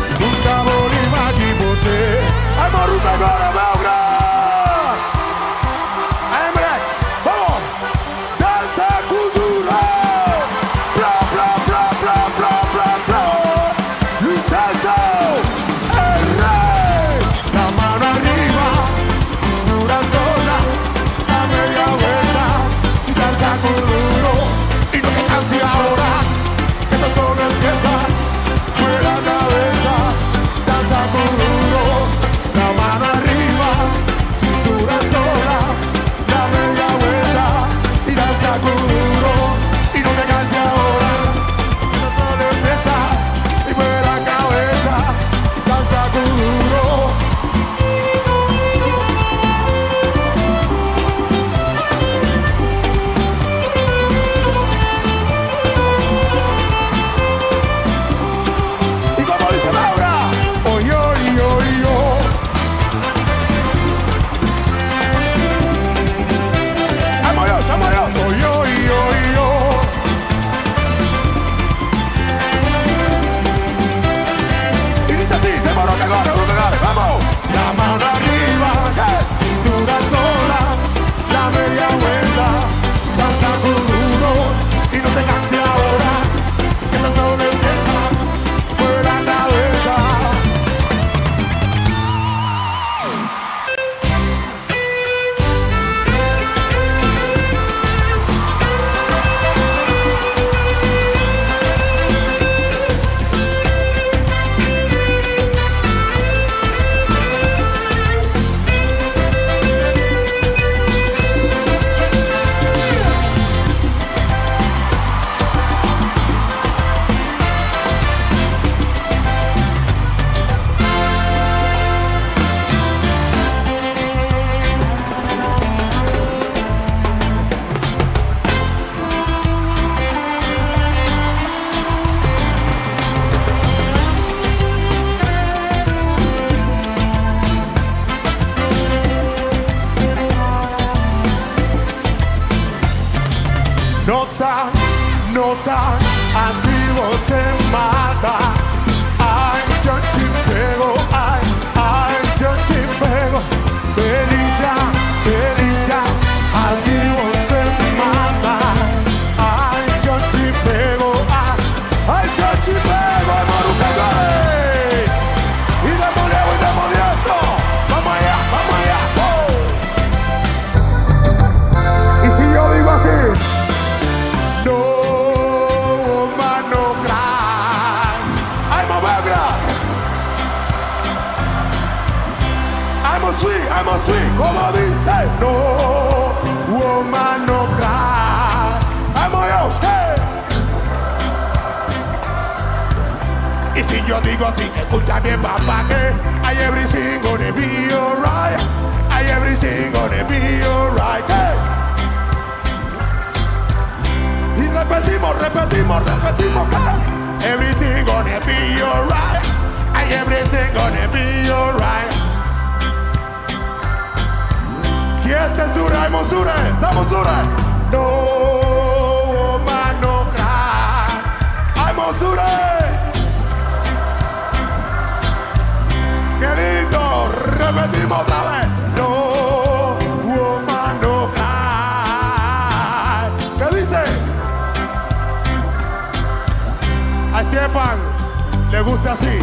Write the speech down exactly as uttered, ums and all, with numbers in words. Gustavo Lima, Nossa, nossa, assim você mata. Ai, se eu te pego, ai, ai, se eu te pego. Delícia, delícia, assim você mata. Ai, se eu te pego, ai, ai, se eu te pego. Ai, maluca, ai, e da mulher, e da mulher, não. Vamos aí, vamos aí. E se eu digo assim? I'm a swing, como dice, no woman no cry. I'm a Dios, hey. Y si yo digo así, escucha bien papá que I everything gonna be alright, I everything gonna be alright, hey. Y repetimos, repetimos, repetimos que everything gonna be alright, I everything gonna be alright. Yes, censura y monsura, esa monsura. No, man, no cry. ¡Ay, monsura! ¡Qué lindo! Repetimos otra vez. No, woman, no cry. ¿Qué dice? A Esteban le gusta así.